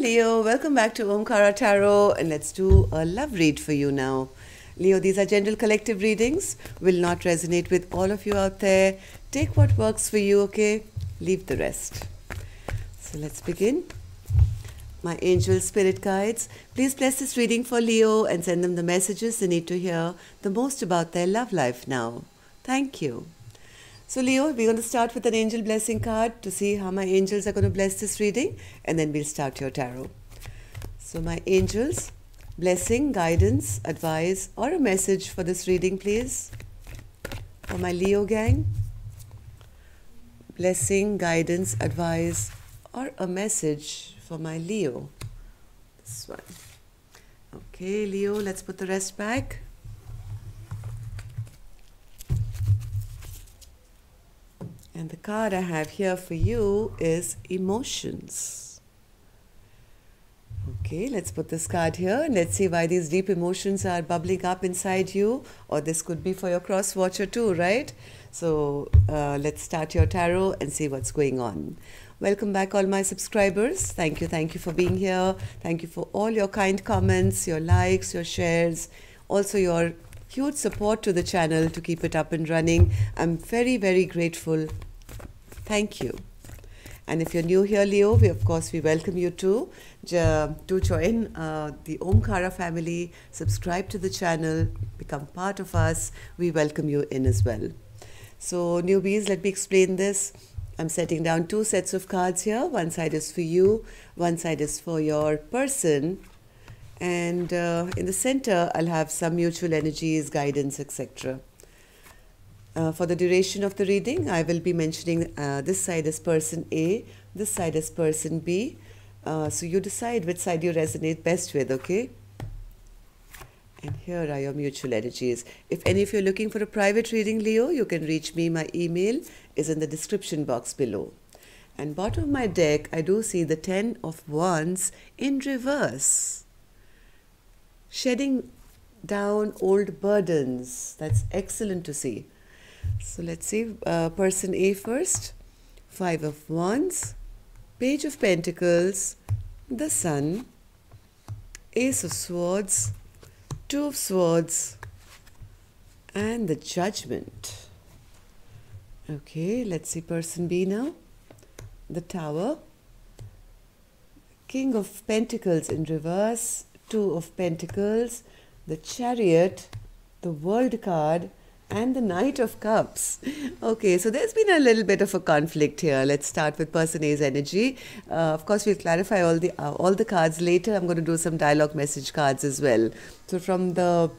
Leo, welcome back to Omkara Tarot, and let's do a love read for you now. Leo, these are general collective readings, will not resonate with all of you out there. Take what works for you, okay? Leave the rest. So let's begin. My angel spirit guides, please bless this reading for Leo and send them the messages they need to hear the most about their love life now. Thank you. So Leo, we're going to start with an angel blessing card to see how my angels are going to bless this reading, and then we'll start your tarot. So my angels, blessing, guidance, advice or a message for this reading please. For my Leo gang, blessing, guidance, advice or a message for my Leo. This one. Okay Leo, let's put the rest back. And the card I have here for you is emotions. Okay, let's put this card here and let's see why these deep emotions are bubbling up inside you, or this could be for your cross watcher too, right? So let's start your tarot and see what's going on. Welcome back all my subscribers. Thank you for being here. Thank you for all your kind comments, your likes, your shares, also your huge support to the channel to keep it up and running. I'm very, very grateful. Thank you. And if you're new here, Leo, we welcome you too. To join the Omkara family, subscribe to the channel, become part of us. We welcome you in as well. So newbies, let me explain this. I'm setting down two sets of cards here. One side is for you, one side is for your person. And in the center, I'll have some mutual energies, guidance, etc. For the duration of the reading, I will be mentioning this side is person A, this side is person B. So you decide which side you resonate best with, okay? And here are your mutual energies. If any of you are looking for a private reading, Leo, you can reach me. My email is in the description box below. And bottom of my deck, I do see the 10 of Wands in reverse. Shedding down old burdens. That's excellent to see. So let's see person A first. Five of Wands, Page of Pentacles, the Sun, Ace of Swords, Two of Swords, and the Judgment. Okay, let's see person B now. The Tower, King of Pentacles in reverse, Two of Pentacles, the Chariot, the World card, and the Knight of Cups. Okay, so there's been a little bit of a conflict here. Let's start with person A's energy. Of course, we'll clarify all the cards later. I'm going to do some dialogue message cards as well. So from the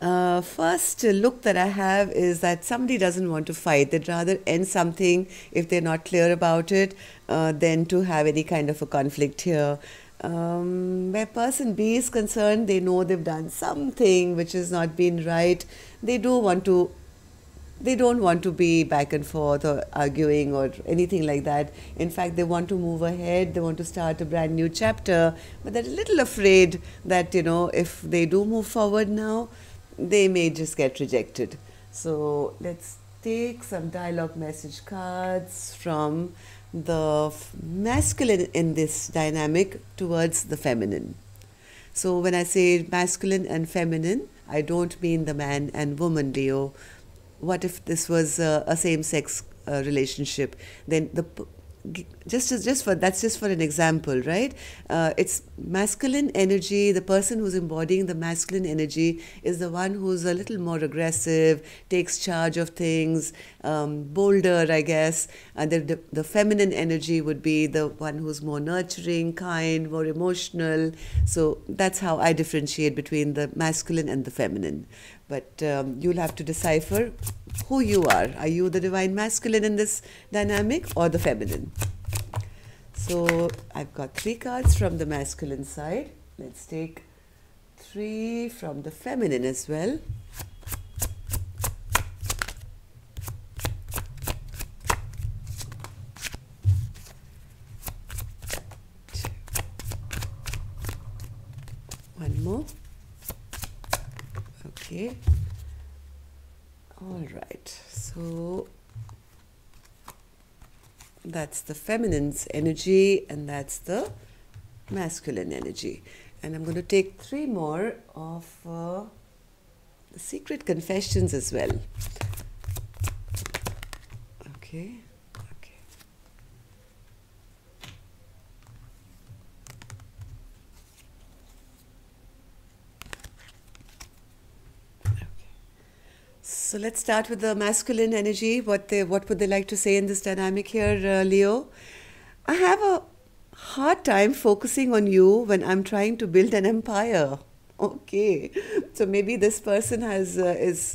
first look that I have is that somebody doesn't want to fight. They'd rather end something if they're not clear about it than to have any kind of a conflict here. Where person B is concerned, they know they've done something which has not been right. They don't want to be back and forth or arguing or anything like that. In fact, they want to move ahead. They want to start a brand new chapter, but they're a little afraid that, you know, if they do move forward now, they may just get rejected. So let's take some dialogue message cards from the masculine in this dynamic towards the feminine. So when I say masculine and feminine, I don't mean the man and woman, Leo. What if this was a same-sex relationship? Then just for an example, right? It's masculine energy. The person who's embodying the masculine energy is the one who's a little more aggressive, takes charge of things, bolder, I guess. And the feminine energy would be the one who's more nurturing, kind, more emotional. So that's how I differentiate between the masculine and the feminine. But you'll have to decipher who you are. Are you the divine masculine in this dynamic or the feminine? So I've got three cards from the masculine side. Let's take three from the feminine as well. One more. Okay. All right, so that's the feminine's energy and that's the masculine energy. And I'm going to take three more of the secret confessions as well. Okay. So let's start with the masculine energy. What would they like to say in this dynamic here, Leo? I have a hard time focusing on you when I'm trying to build an empire. Okay, so maybe this person has they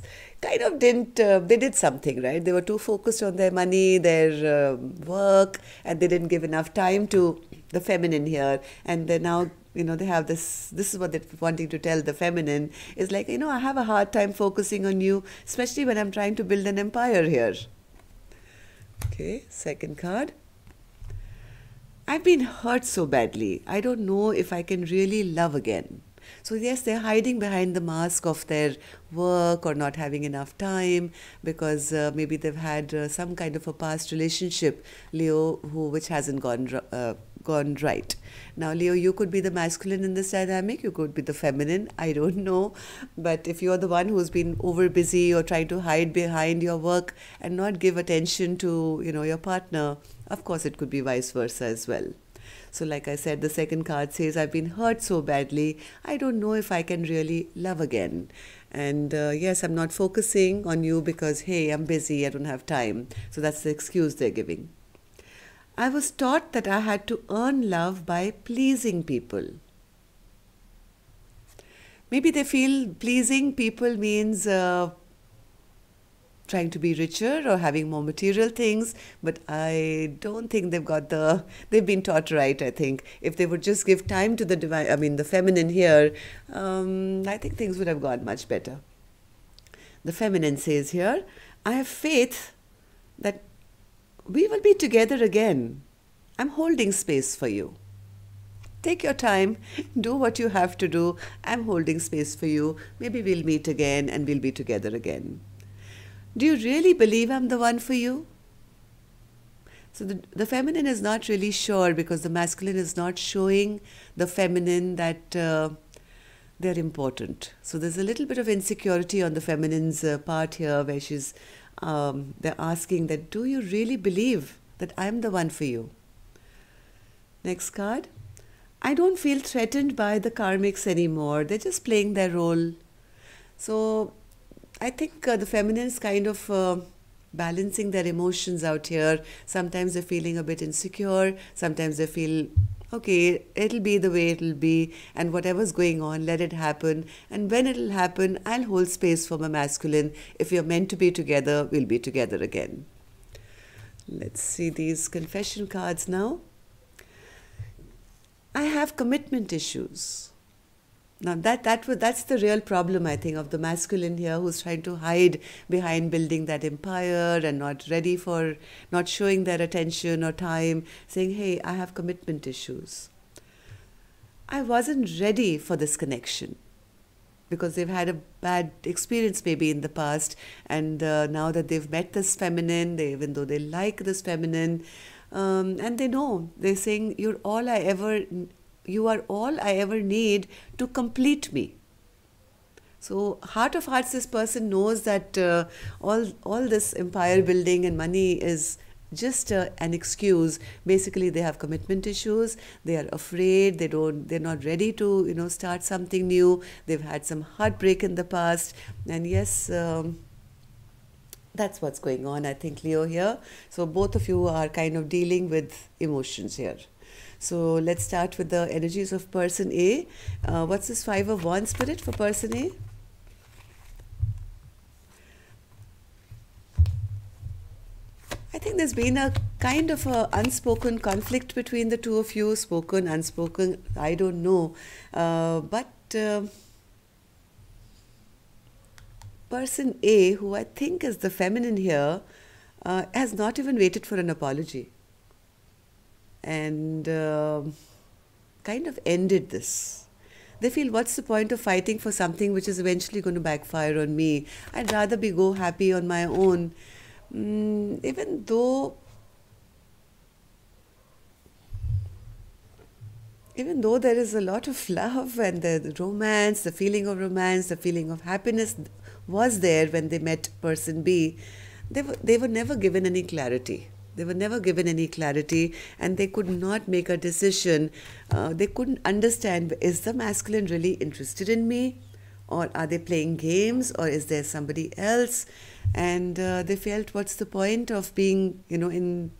did something, right? They were too focused on their money, their work, and they didn't give enough time to the feminine here, and they're now. You know, they have this is what they're wanting to tell the feminine. It's like, you know, I have a hard time focusing on you, especially when I'm trying to build an empire here. Okay, second card. I've been hurt so badly. I don't know if I can really love again. So yes, they're hiding behind the mask of their work or not having enough time because maybe they've had some kind of a past relationship, Leo, which hasn't gone right. Now, Leo, you could be the masculine in this dynamic, you could be the feminine, I don't know. But if you're the one who's been over busy or trying to hide behind your work and not give attention to, you know, your partner, of course it could be vice versa as well. So like I said, the second card says, I've been hurt so badly, I don't know if I can really love again. And yes, I'm not focusing on you because, hey, I'm busy, I don't have time. So that's the excuse they're giving. I was taught that I had to earn love by pleasing people. Maybe they feel pleasing people means trying to be richer or having more material things, but I don't think they've been taught right, I think. If they would just give time to the divine, I mean the feminine here, I think things would have gone much better. The feminine says here, I have faith that we will be together again. I'm holding space for you. Take your time, do what you have to do. I'm holding space for you. Maybe we'll meet again and we'll be together again. Do you really believe I'm the one for you? So the feminine is not really sure because the masculine is not showing the feminine that they're important. So there's a little bit of insecurity on the feminine's part here where she's they're asking that, do you really believe that I'm the one for you? Next card. I don't feel threatened by the karmics anymore. They're just playing their role. So I think the feminine is kind of balancing their emotions out here. Sometimes they're feeling a bit insecure. Sometimes they feel, okay, it'll be the way it'll be. And whatever's going on, let it happen. And when it'll happen, I'll hold space for my masculine. If you're meant to be together, we'll be together again. Let's see these confession cards now. I have commitment issues. Now that's the real problem, I think, of the masculine here who's trying to hide behind building that empire and not showing their attention or time, saying, hey, I have commitment issues. I wasn't ready for this connection because they've had a bad experience maybe in the past, and now that they've met this feminine, even though they like this feminine, and they know, they're saying, you are all I ever need to complete me. So heart of hearts, this person knows that all this empire building and money is just an excuse. Basically, they have commitment issues. They are afraid. They're not ready to, you know, start something new. They've had some heartbreak in the past. And yes, that's what's going on, I think, Leo, here. So both of you are kind of dealing with emotions here. So let's start with the energies of person A. What's this Five of Wands spirit for person A? I think there's been a kind of a unspoken conflict between the two of you. Spoken, unspoken, I don't know. But person A, who I think is the feminine here, has not even waited for an apology. And kind of ended this. They feel, what's the point of fighting for something which is eventually going to backfire on me? I'd rather go happy on my own. Even though even though there is a lot of love and the romance, the feeling of romance, the feeling of happiness was there when they met person B, they were never given any clarity. They were never given any clarity, and they could not make a decision. They couldn't understand, is the masculine really interested in me? Or are they playing games? Or is there somebody else? And they felt, what's the point of being, you know, in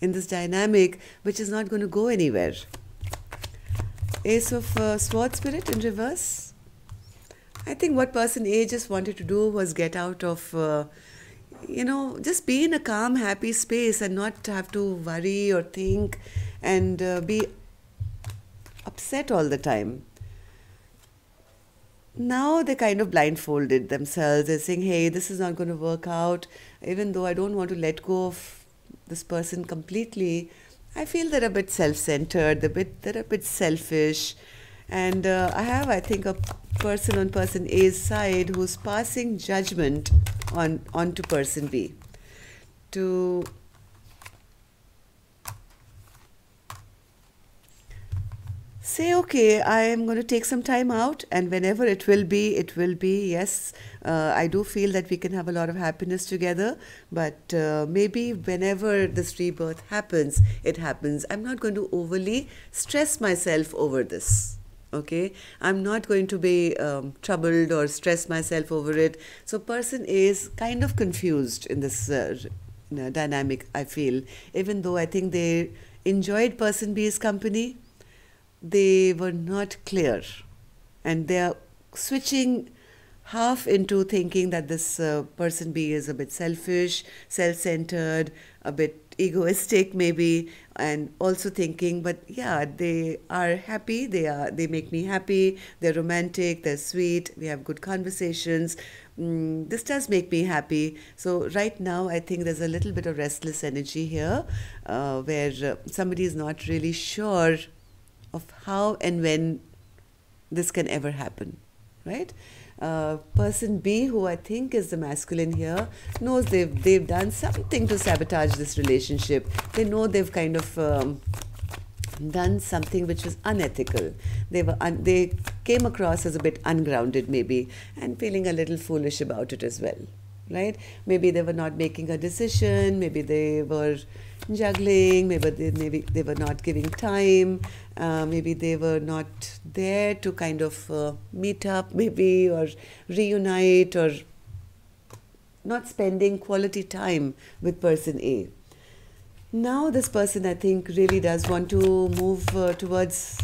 this dynamic, which is not going to go anywhere? Ace of Sword Spirit in reverse. I think what person A just wanted to do was get out of... you know, just be in a calm, happy space and not have to worry or think and be upset all the time. Now they kind of blindfolded themselves. They're saying, hey, this is not going to work out. Even though I don't want to let go of this person completely, I feel they're a bit self-centered, they're a bit selfish. And I have, I think, a person on person A's side who's passing judgment on to person B, to say, okay, I am going to take some time out, and whenever it will be, it will be. Yes, I do feel that we can have a lot of happiness together, but maybe whenever this rebirth happens, it happens. I'm not going to overly stress myself over this. Okay, I'm not going to be troubled or stress myself over it. So person A is kind of confused in this dynamic, I feel. Even though I think they enjoyed person B's company, they were not clear. And they are switching half into thinking that this person B is a bit selfish, self-centered, a bit egoistic maybe, and also thinking, but yeah, they are happy, they make me happy, they're romantic, they're sweet, we have good conversations, this does make me happy. So right now I think there's a little bit of restless energy here, where somebody is not really sure of how and when this can ever happen, right? Person B, who I think is the masculine here, knows they've done something to sabotage this relationship. They know they've kind of done something which was unethical. They came across as a bit ungrounded maybe, and feeling a little foolish about it as well, right? Maybe they were not making a decision, maybe they were juggling, maybe they were not giving time, maybe they were not there to kind of meet up maybe, or reunite, or not spending quality time with person A. Now this person, I think, really does want to move towards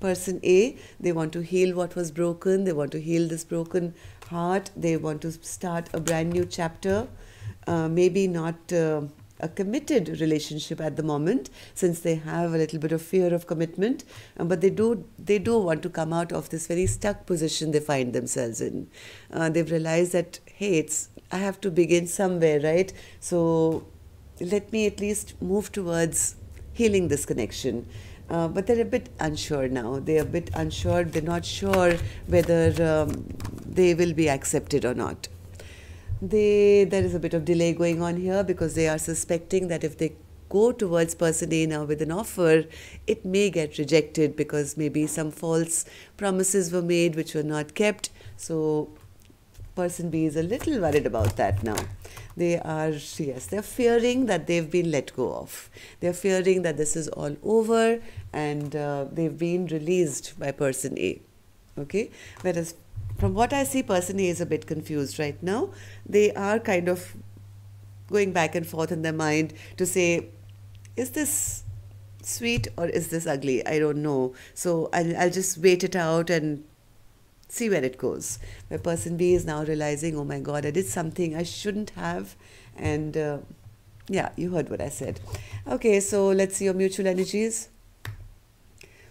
person A. They want to heal what was broken, they want to heal this broken heart, they want to start a brand new chapter, maybe not a committed relationship at the moment, since they have a little bit of fear of commitment, but they do want to come out of this very stuck position they find themselves in. They've realized that, hey, I have to begin somewhere, right? So let me at least move towards healing this connection. But they're a bit unsure now. They're a bit unsure. They're not sure whether they will be accepted or not. There is a bit of delay going on here, because they are suspecting that if they go towards person A now with an offer, it may get rejected, because maybe some false promises were made which were not kept. So person B is a little worried about that now. They are, yes, they're fearing that they've been let go of. They're fearing that this is all over and they've been released by person A. Okay, whereas from what I see, person A is a bit confused right now. They are kind of going back and forth in their mind to say, is this sweet or is this ugly? I don't know. So I'll just wait it out and see where it goes. Where person B is now realizing, oh my God, I did something I shouldn't have. And yeah, you heard what I said. Okay, so let's see your mutual energies.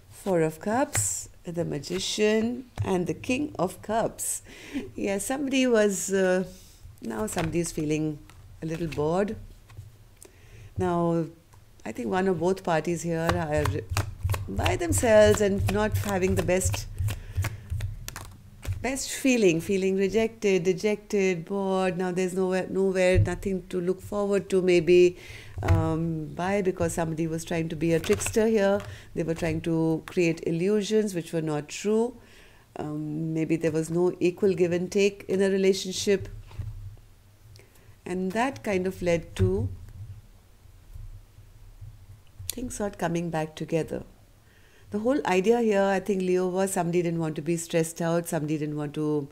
Four of Cups, the Magician, and the King of Cups. Yeah, somebody was, now somebody is feeling a little bored. Now, I think one or both parties here are by themselves and not having the best feeling rejected, dejected, bored. Now there's nowhere, nothing to look forward to maybe. Why? Because somebody was trying to be a trickster here. They were trying to create illusions which were not true. Maybe there was no equal give and take in a relationship. And that kind of led to things not coming back together. The whole idea here, I think, Leo, was somebody didn't want to be stressed out. Somebody didn't want to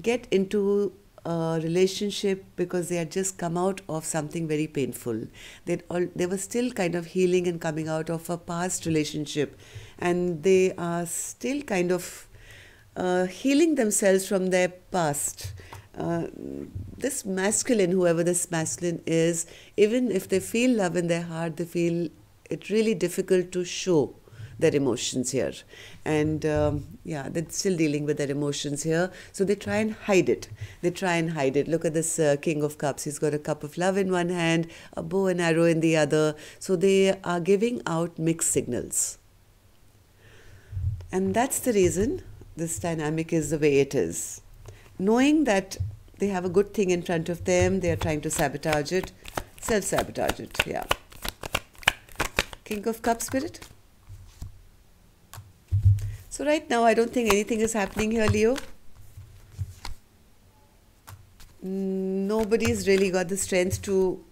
get into a relationship because they had just come out of something very painful. They were still kind of healing and coming out of a past relationship. And they are still kind of healing themselves from their past. This masculine, whoever this masculine is, even if they feel love in their heart, they feel it really difficult to show their emotions here. And yeah, they're still dealing with their emotions here. So they try and hide it. Look at this King of Cups. He's got a cup of love in one hand, a bow and arrow in the other. So they are giving out mixed signals. And that's the reason this dynamic is the way it is. Knowing that they have a good thing in front of them, they are trying to sabotage it, self-sabotage it, yeah. King of Cups spirit. So right now, I don't think anything is happening here, Leo. Nobody's really got the strength to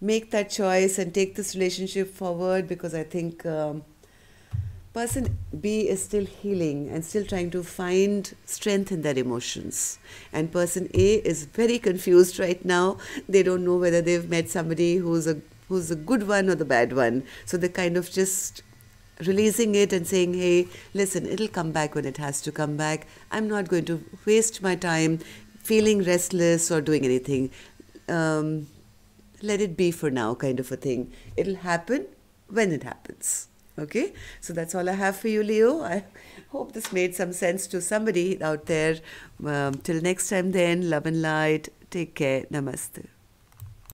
make that choice and take this relationship forward, because I think person B is still healing and still trying to find strength in their emotions. And person A is very confused right now. They don't know whether they've met somebody who's a good one or the bad one. So they kind of just releasing it and saying, hey, listen, it'll come back when it has to come back. I'm not going to waste my time feeling restless or doing anything. Let it be for now, kind of a thing. It'll happen when it happens. Okay, so that's all I have for you, Leo. I hope this made some sense to somebody out there. Till next time then, love and light. Take care. Namaste.